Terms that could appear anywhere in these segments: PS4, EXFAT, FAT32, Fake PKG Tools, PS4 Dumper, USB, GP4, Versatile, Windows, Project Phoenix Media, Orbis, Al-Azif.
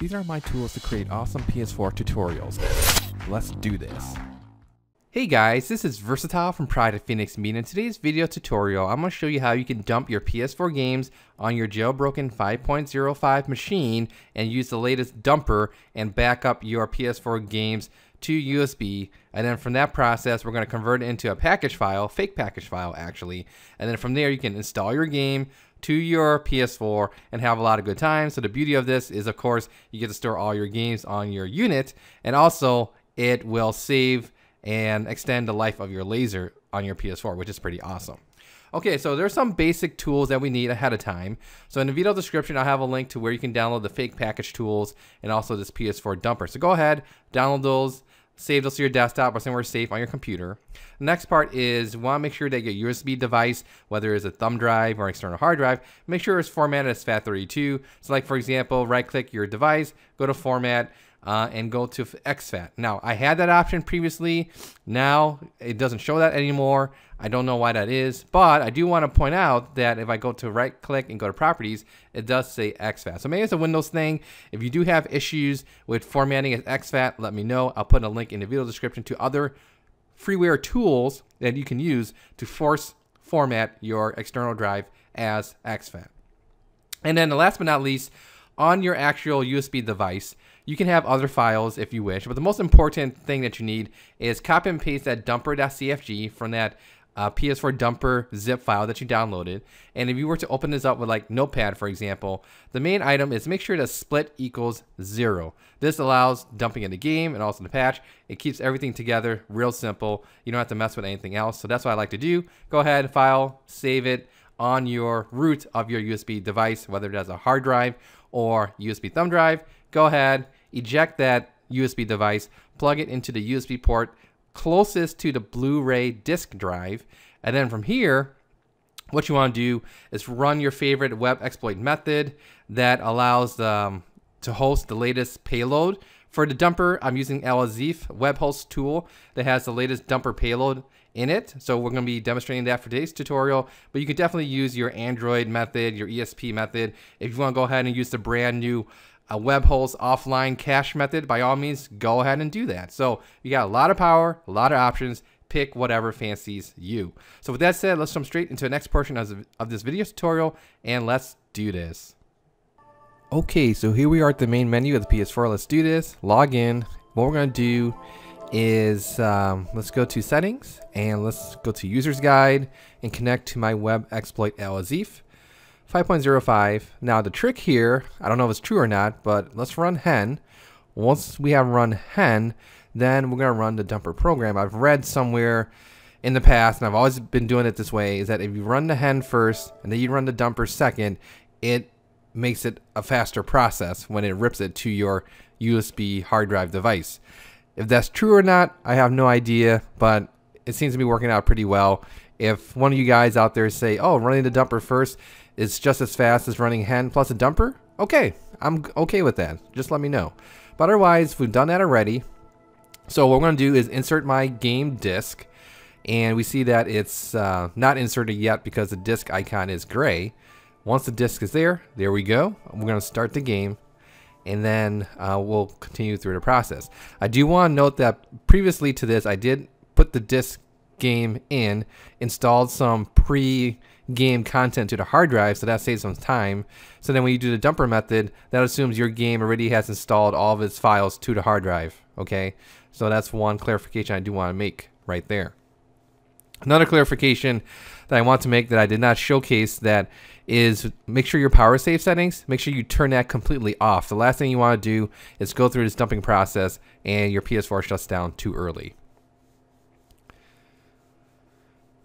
These are my tools to create awesome PS4 tutorials. Let's do this. Hey guys, this is Versatile from Project Phoenix Media. In today's video tutorial, I'm going to show you how you can dump your PS4 games on your jailbroken 5.05 machine and use the latest dumper and back up your PS4 games to USB. And then from that process, we're going to convert it into a package file, fake package file actually. And then from there, you can install your game to your PS4 and have a lot of good time. So the beauty of this is, of course, you get to store all your games on your unit, and also it will save and extend the life of your laser on your PS4, which is pretty awesome. Okay, so there's some basic tools that we need ahead of time. So in the video description, I'll have a link to where you can download the fake package tools and also this PS4 dumper. So go ahead, download those, save those to your desktop or somewhere safe on your computer. The next part is you want to make sure that your USB device, whether it's a thumb drive or external hard drive, make sure it's formatted as FAT32. So like for example, right click your device, go to format, and go to EXFAT. Now I had that option previously, now it doesn't show that anymore. I don't know why that is, but I do want to point out that if I go to right click and go to properties, it does say EXFAT. So maybe it's a Windows thing. If you do have issues with formatting as EXFAT, let me know. I'll put a link in the video description to other freeware tools that you can use to force format your external drive as EXFAT. And then the last but not least, on your actual USB device, you can have other files if you wish, but the most important thing that you need is copy and paste that dumper.cfg from that PS4 dumper zip file that you downloaded. And if you were to open this up with like Notepad, for example, the main item is make sure that split equals 0. This allows dumping in the game and also the patch. It keeps everything together, real simple. You don't have to mess with anything else. So that's what I like to do. Go ahead, file, save it on your root of your USB device, whether that's a hard drive or USB thumb drive. Go ahead, eject that USB device, plug it into the USB port closest to the Blu-ray disc drive, and then from here, what you want to do is run your favorite web exploit method that allows to host the latest payload. For the dumper, I'm using Al-Azif web host tool that has the latest dumper payload in it. So we're going to be demonstrating that for today's tutorial, but you can definitely use your Android method, your ESP method. If you want to go ahead and use the brand new web host offline cache method, by all means, go ahead and do that. So you got a lot of power, a lot of options, pick whatever fancies you. So with that said, let's jump straight into the next portion of this video tutorial, and let's do this. Okay, so here we are at the main menu of the PS4. Let's do this, log in. What we're gonna do is let's go to settings and let's go to user's guide and connect to my web exploit Al-Azif 5.05. Now the trick here, I don't know if it's true or not, but let's run hen. Once we have run hen, then we're gonna run the dumper program. I've read somewhere in the past, and I've always been doing it this way, is that if you run the hen first and then you run the dumper second, it makes it a faster process when it rips it to your USB hard drive device. If that's true or not, I have no idea, but it seems to be working out pretty well. If one of you guys out there say, oh, running the dumper first is just as fast as running hen plus a dumper, okay, I'm okay with that. Just let me know. But otherwise, we've done that already. So what we're gonna do is insert my game disc, and we see that it's not inserted yet because the disc icon is gray. Once the disc is there we go. We're going to start the game, and then we'll continue through the process. I do want to note that previously to this, I did put the disc game in, installed some pre-game content to the hard drive, so that saves some time. So then when you do the dumper method, that assumes your game already has installed all of its files to the hard drive, okay? So that's one clarification I do want to make right there. Another clarification that I want to make that I did not showcase that is make sure your power save settings, make sure you turn that completely off. The last thing you want to do is go through this dumping process and your PS4 shuts down too early.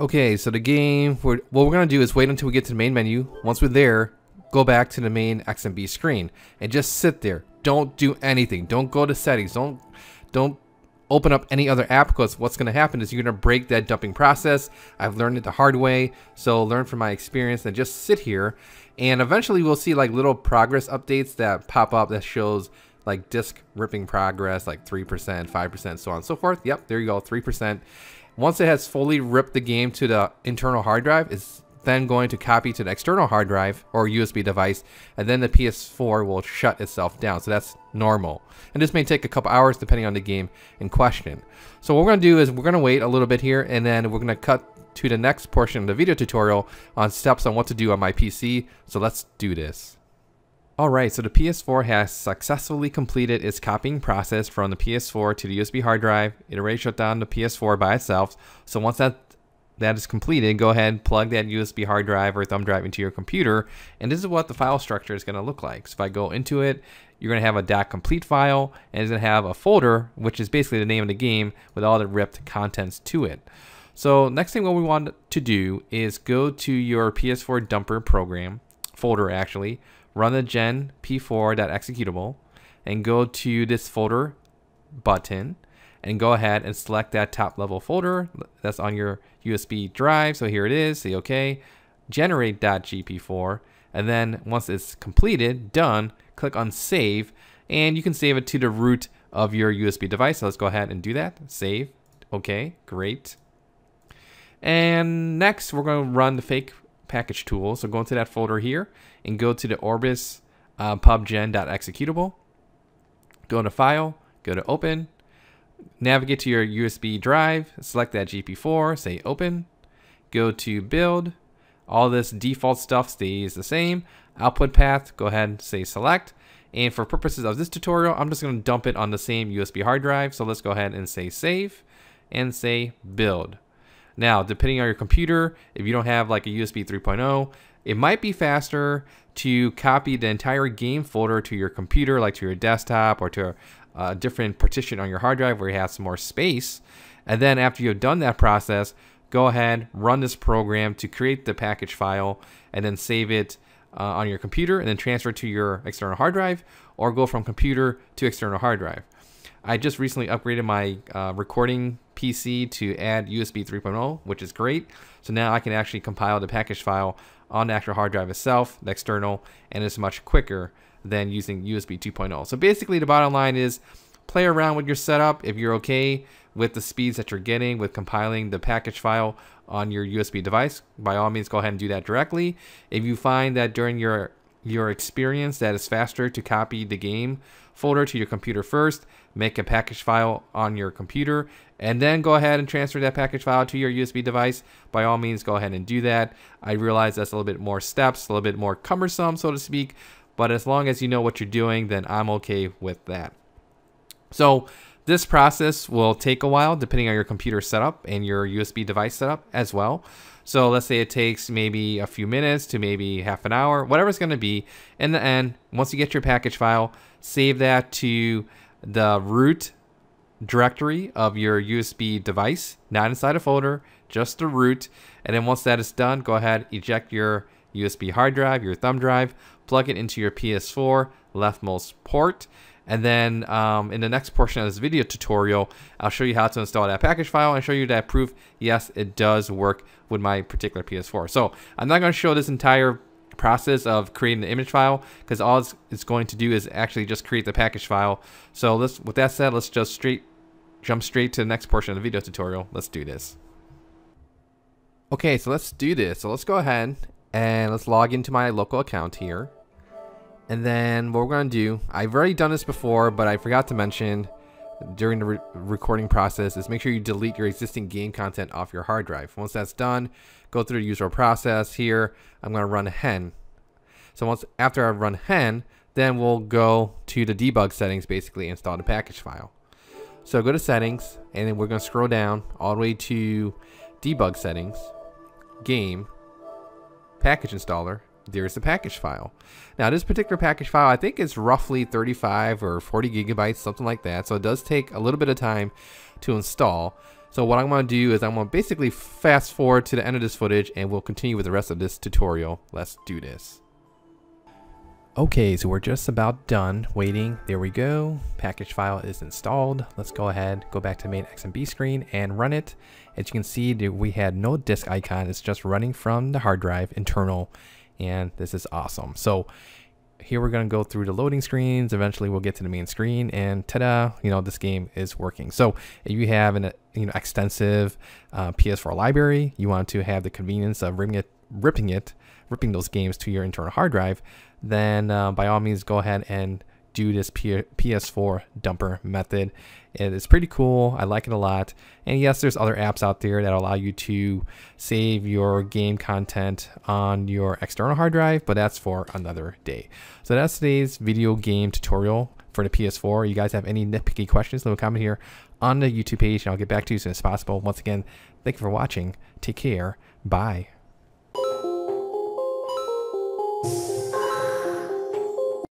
Okay, so the game, what we're going to do is wait until we get to the main menu. Once we're there, go back to the main XMB screen and just sit there. Don't do anything. Don't go to settings. Don't open up any other app, because what's going to happen is you're going to break that dumping process. I've learned it the hard way, so learn from my experience and just sit here, and eventually we'll see like little progress updates that pop up that shows like disk ripping progress, like 3%, 5%, so on and so forth. Yep, there you go, 3%. Once it has fully ripped the game to the internal hard drive, it's then going to copy to an external hard drive or USB device, and then the PS4 will shut itself down. So that's normal. And this may take a couple hours depending on the game in question. So what we're going to do is we're going to wait a little bit here, and then we're going to cut to the next portion of the video tutorial on steps on what to do on my PC. So let's do this. Alright, so the PS4 has successfully completed its copying process from the PS4 to the USB hard drive. It already shut down the PS4 by itself. So once that is completed, go ahead and plug that USB hard drive or thumb drive into your computer. And this is what the file structure is going to look like. So if I go into it, you're going to have a .complete file, and it's going to have a folder, which is basically the name of the game with all the ripped contents to it. So next thing what we want to do is go to your PS4 dumper program, folder actually, run the gen p4.executable, and go to this folder button and go ahead and select that top level folder that's on your USB drive. So here it is, say OK, generate.gp4, and then once it's completed, done, click on save, and you can save it to the root of your USB device. So let's go ahead and do that, save, OK, great. And next we're going to run the fake package tool. So go into that folder here and go to the Orbis pubgen.executable. Go into file, go to open, navigate to your USB drive, select that GP4, say open, go to build. All this default stuff stays the same. Output path, go ahead and say select. And for purposes of this tutorial, I'm just going to dump it on the same USB hard drive. So let's go ahead and say save and say build. Now, depending on your computer, if you don't have like a USB 3.0, it might be faster to copy the entire game folder to your computer, like to your desktop or to a different partition on your hard drive where you have some more space. And then after you've done that process, go ahead, run this program to create the package file and then save it on your computer and then transfer it to your external hard drive, or go from computer to external hard drive. I just recently upgraded my recording PC to add USB 3.0, which is great. So now I can actually compile the package file on the actual hard drive itself, the external, and it's much quicker than using USB 2.0. So basically the bottom line is play around with your setup. If you're okay with the speeds that you're getting with compiling the package file on your USB device, by all means go ahead and do that directly. If you find that during your experience that is faster to copy the game folder to your computer first, make a package file on your computer, and then go ahead and transfer that package file to your USB device, by all means go ahead and do that. I realize that's a little bit more steps, a little bit more cumbersome, so to speak, but as long as you know what you're doing, then I'm okay with that. So this process will take a while depending on your computer setup and your USB device setup as well. So let's say it takes maybe a few minutes to maybe half an hour, whatever it's going to be. In the end, once you get your package file, save that to the root directory of your USB device, not inside a folder, just the root. And then once that is done, go ahead, eject your USB hard drive, your thumb drive, plug it into your PS4 leftmost port. And then in the next portion of this video tutorial, I'll show you how to install that package file and show you that proof, yes, it does work with my particular PS4. So I'm not going to show this entire process of creating the image file, because all it's going to do is actually just create the package file. So with that said, let's just jump straight to the next portion of the video tutorial. Let's do this. Okay, so let's do this. So let's go ahead and let's log into my local account here. And then what we're going to do, I've already done this before, but I forgot to mention during the recording process, is make sure you delete your existing game content off your hard drive. Once that's done, go through the usual process here. I'm going to run hen. So after I run hen, then we'll go to the debug settings, basically install the package file. So go to settings, and then we're going to scroll down all the way to debug settings, game, package installer. There's the package file. Now this particular package file, I think it's roughly 35 or 40 gigabytes, something like that. So it does take a little bit of time to install. So what I'm going to do is I'm going to basically fast forward to the end of this footage, and we'll continue with the rest of this tutorial. Let's do this. Okay, so we're just about done waiting. There we go. Package file is installed. Let's go ahead, go back to the main XMB screen and run it. As you can see, we had no disk icon. It's just running from the hard drive internal. And this is awesome. So here we're going to go through the loading screens. Eventually we'll get to the main screen, and ta-da, you know, this game is working. So if you have an extensive PS4 library, you want to have the convenience of ripping those games to your internal hard drive, then by all means go ahead and do this PS4 dumper method. It is pretty cool. I like it a lot. And yes, there's other apps out there that allow you to save your game content on your external hard drive, but that's for another day. So that's today's video game tutorial for the PS4. You guys have any nitpicky questions, leave a comment here on the YouTube page and I'll get back to you as soon as possible. Once again, thank you for watching. Take care. Bye.